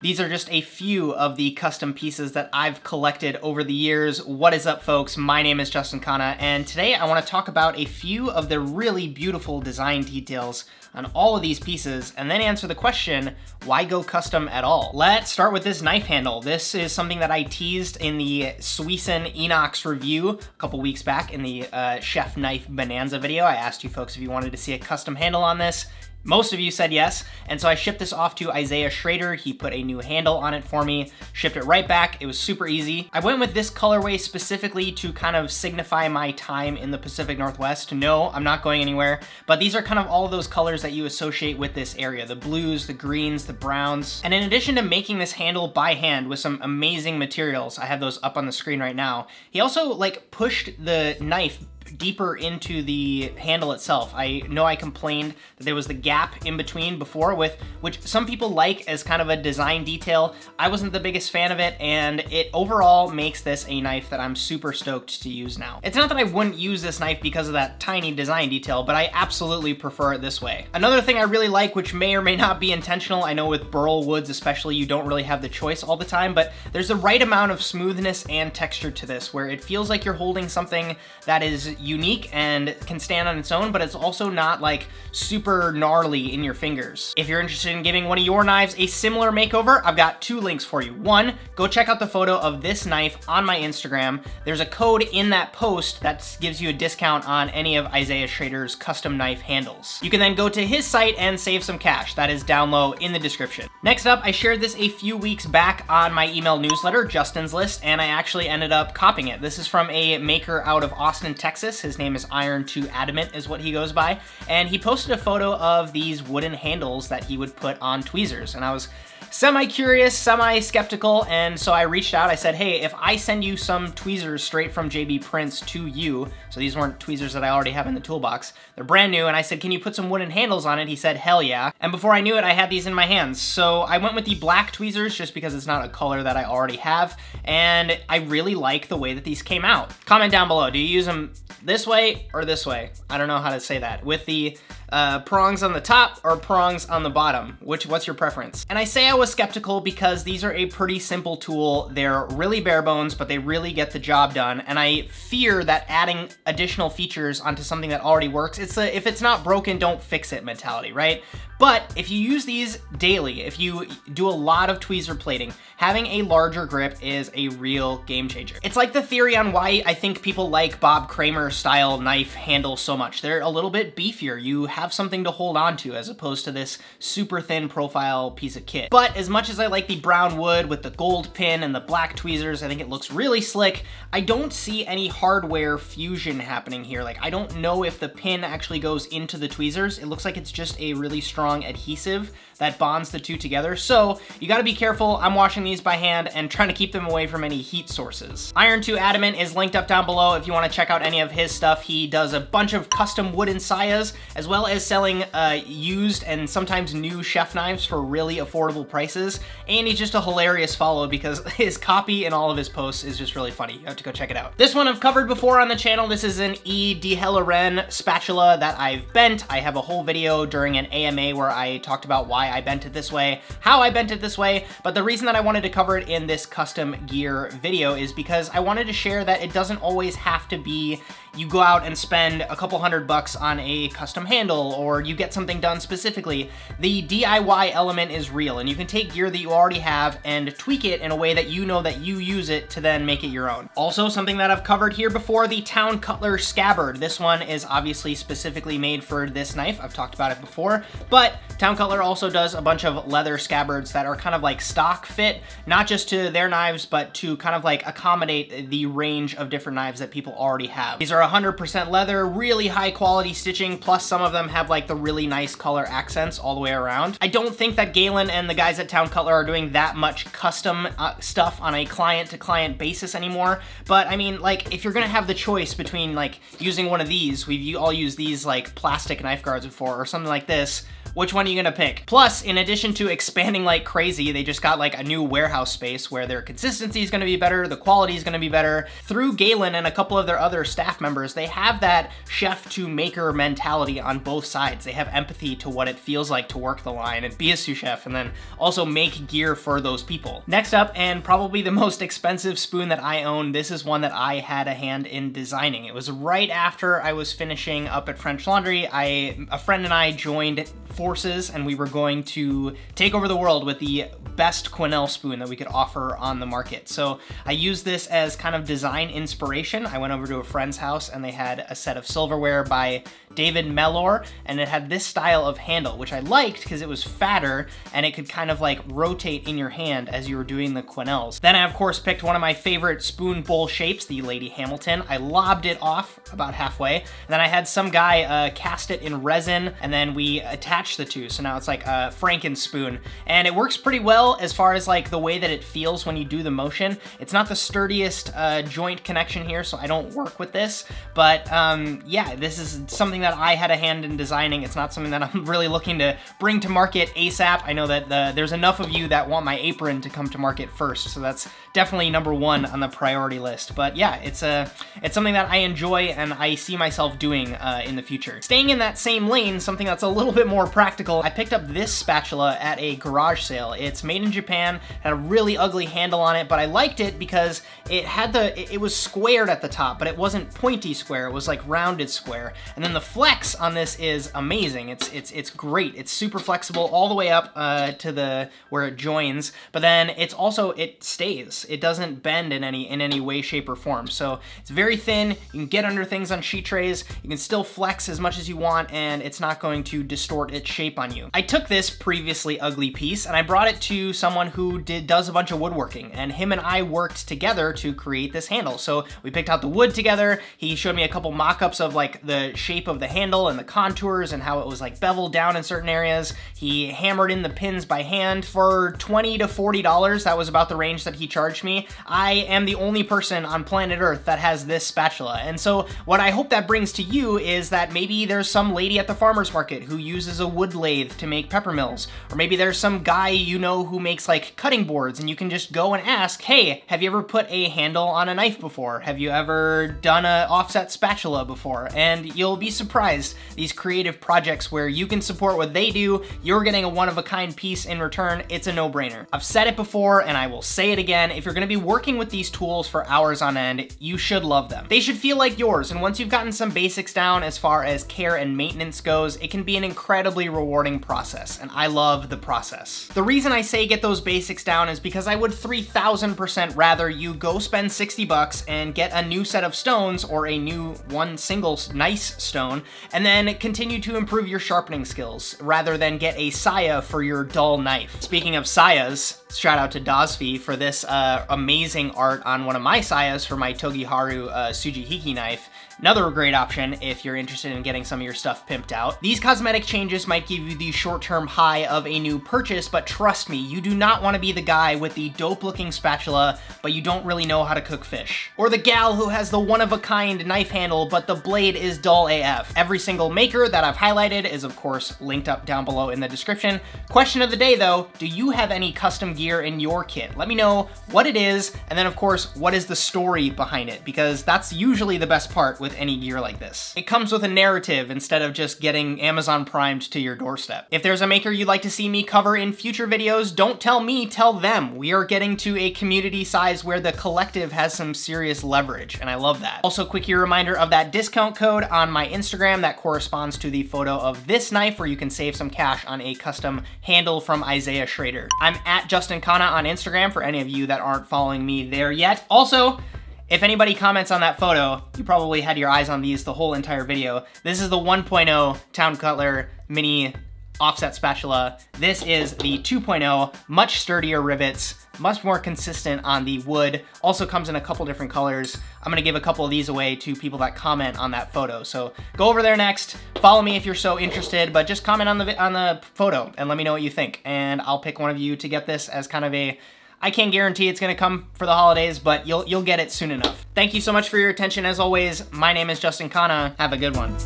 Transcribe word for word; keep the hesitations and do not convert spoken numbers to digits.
These are just a few of the custom pieces that I've collected over the years. What is up, folks? My name is Justin Khanna, and today I want to talk about a few of the really beautiful design details on all of these pieces, and then answer the question, why go custom at all? Let's start with this knife handle. This is something that I teased in the Suisin Inox review a couple weeks back in the uh, Chef Knife Bonanza video. I asked you folks if you wanted to see a custom handle on this. Most of you said yes, and so I shipped this off to Isaiah Schroeder. He put a new handle on it for me, shipped it right back. It was super easy. I went with this colorway specifically to kind of signify my time in the Pacific Northwest. No, I'm not going anywhere, but these are kind of all of those colors that you associate with this area, the blues, the greens, the browns. And in addition to making this handle by hand with some amazing materials, I have those up on the screen right now, he also like pushed the knife deeper into the handle itself. I know I complained that there was the gap in between before, with which some people like as kind of a design detail. I wasn't the biggest fan of it, and it overall makes this a knife that I'm super stoked to use now. It's not that I wouldn't use this knife because of that tiny design detail, but I absolutely prefer it this way. Another thing I really like, which may or may not be intentional, I know with Burl Woods especially, you don't really have the choice all the time, but there's the right amount of smoothness and texture to this, where it feels like you're holding something that is unique and can stand on its own, but it's also not like super gnarly in your fingers. If you're interested in giving one of your knives a similar makeover, I've got two links for you. One, go check out the photo of this knife on my Instagram. There's a code in that post that gives you a discount on any of Isaiah Schroeder's custom knife handles. You can then go to his site and save some cash. That is down low in the description. Next up, I shared this a few weeks back on my email newsletter, Justin's List, and I actually ended up copying it. This is from a maker out of Austin, Texas. His name is Iron to Adamant is what he goes by. And he posted a photo of these wooden handles that he would put on tweezers. And I was semi-curious, semi-skeptical, and so I reached out. I said, hey, if I send you some tweezers straight from J B Prince to you, so these weren't tweezers that I already have in the toolbox, they're brand new, and I said, can you put some wooden handles on it? He said, hell yeah. And before I knew it, I had these in my hands. So I went with the black tweezers just because it's not a color that I already have, and I really like the way that these came out. Comment down below, do you use them this way or this way? I don't know how to say that. With the uh, prongs on the top or prongs on the bottom, which, what's your preference? And I say I was skeptical because these are a pretty simple tool. They're really bare bones, but they really get the job done. And I fear that adding additional features onto something that already works, it's a, if it's not broken, don't fix it mentality, right? But if you use these daily, if you do a lot of tweezer plating, having a larger grip is a real game changer. It's like the theory on why I think people like Bob Kramer style knife handle so much. They're a little bit beefier. You have something to hold on to as opposed to this super thin profile piece of kit. But as much as I like the brown wood with the gold pin and the black tweezers, I think it looks really slick. I don't see any hardware fusion happening here. Like, I don't know if the pin actually goes into the tweezers. It looks like it's just a really strong adhesive that bonds the two together. So you gotta be careful. I'm washing these by hand and trying to keep them away from any heat sources. Iron to Adamant is linked up down below if you wanna check out any of his stuff. He does a bunch of custom wooden sayas, as well as selling uh, used and sometimes new chef knives for really affordable prices. And he's just a hilarious follow because his copy in all of his posts is just really funny. You have to go check it out. This one I've covered before on the channel. This is an E. De Hellerin spatula that I've bent. I have a whole video during an A M A where I talked about why I bent it this way, how I bent it this way, but the reason that I wanted to cover it in this custom gear video is because I wanted to share that it doesn't always have to be you go out and spend a couple hundred bucks on a custom handle or you get something done specifically. The D I Y element is real, and you can take gear that you already have and tweak it in a way that you know that you use it to then make it your own. Also, something that I've covered here before, the Town Cutler scabbard. This one is obviously specifically made for this knife. I've talked about it before, but Town Cutler also does a bunch of leather scabbards that are kind of like stock fit, not just to their knives, but to kind of like accommodate the range of different knives that people already have. These are one hundred percent leather, really high quality stitching, plus some of them have like the really nice color accents all the way around. I don't think that Galen and the guys at Town Cutler are doing that much custom uh, stuff on a client to client basis anymore, but I mean, like, if you're gonna have the choice between like using one of these, we've all used these like plastic knife guards before or something like this, which one are you gonna pick? Plus, in addition to expanding like crazy, they just got like a new warehouse space where their consistency is gonna be better, the quality is gonna be better. Through Galen and a couple of their other staff members, they have that chef to maker mentality on both sides. They have empathy to what it feels like to work the line and be a sous chef, and then also make gear for those people. Next up, and probably the most expensive spoon that I own, this is one that I had a hand in designing. It was right after I was finishing up at French Laundry. I, a friend and I joined forces, and we were going to take over the world with the best quenelle spoon that we could offer on the market. So I used this as kind of design inspiration. I went over to a friend's house and they had a set of silverware by David Mellor, and it had this style of handle, which I liked because it was fatter and it could kind of like rotate in your hand as you were doing the quenelles. Then I of course picked one of my favorite spoon bowl shapes, the Lady Hamilton. I lobbed it off about halfway, and then I had some guy uh, cast it in resin, and then we attached the two. So now it's like a Franken spoon, and it works pretty well as far as like the way that it feels when you do the motion. It's not the sturdiest uh, joint connection here, so I don't work with this, but um, yeah, this is something that I had a hand in designing. It's not something that I'm really looking to bring to market ASAP. I know that the, there's enough of you that want my apron to come to market first, so that's definitely number one on the priority list. But yeah, it's a it's something that I enjoy and I see myself doing uh, in the future. Staying in that same lane, something that's a little bit more practical, I picked up this spatula at a garage sale. It's made in Japan, had a really ugly handle on it, but I liked it because it had the, it, it was squared at the top, but it wasn't pointy square, it was like rounded square. And then the flex on this is amazing. It's it's it's great. It's super flexible all the way up uh, to the, where it joins, but then it's also, it stays. It doesn't bend in any, in any way, shape, or form. So it's very thin, you can get under things on sheet trays, you can still flex as much as you want, and it's not going to distort its shape on you. I took this previously ugly piece and I brought it to someone who did, does a bunch of woodworking, and him and I worked together to create this handle. So we picked out the wood together, he showed me a couple mock-ups of like the shape of the handle and the contours and how it was like beveled down in certain areas. He hammered in the pins by hand for twenty to forty dollars, that was about the range that he charged me. I am the only person on planet Earth that has this spatula, and so what I hope that brings to you is that maybe there's some lady at the farmer's market who uses a wood lathe to make pepper mills, or maybe there's some guy you know who makes like cutting boards, and you can just go and ask, hey, have you ever put a handle on a knife before? Have you ever done an offset spatula before? And you'll be surprised, these creative projects where you can support what they do, you're getting a one-of-a-kind piece in return, it's a no-brainer. I've said it before and I will say it again, if you're gonna be working with these tools for hours on end, you should love them. They should feel like yours, and once you've gotten some basics down as far as care and maintenance goes, it can be an incredibly rewarding process, and I love the process. The reason I say get those basics down is because I would three thousand percent rather you go spend sixty bucks and get a new set of stones, or a new one single nice stone, and then continue to improve your sharpening skills rather than get a saya for your dull knife. Speaking of sayas, shout out to Dozfy for this uh, amazing art on one of my sayas for my Togiharu uh, Sujihiki knife. Another great option if you're interested in getting some of your stuff pimped out. These cosmetic changes might give you the short-term high of a new purchase, but trust me, you do not want to be the guy with the dope-looking spatula, but you don't really know how to cook fish. Or the gal who has the one-of-a-kind knife handle, but the blade is dull A F. Every single maker that I've highlighted is, of course, linked up down below in the description. Question of the day, though, do you have any custom gear in your kit? Let me know what it is, and then, of course, what is the story behind it, because that's usually the best part with With any gear like this. It comes with a narrative instead of just getting Amazon primed to your doorstep. If there's a maker you'd like to see me cover in future videos, don't tell me, tell them. We are getting to a community size where the collective has some serious leverage, and I love that. Also, quickie reminder of that discount code on my Instagram that corresponds to the photo of this knife, where you can save some cash on a custom handle from Isaiah Schroeder. I'm at Justin Khanna on Instagram for any of you that aren't following me there yet. Also, if anybody comments on that photo, you probably had your eyes on these the whole entire video. This is the one point oh Town Cutler mini offset spatula. This is the two point oh, much sturdier rivets, much more consistent on the wood. Also comes in a couple different colors. I'm gonna give a couple of these away to people that comment on that photo. So go over there next, follow me if you're so interested, but just comment on the, on the photo and let me know what you think. And I'll pick one of you to get this as kind of a, I can't guarantee it's gonna come for the holidays, but you'll you'll get it soon enough. Thank you so much for your attention as always. My name is Justin Khanna. Have a good one.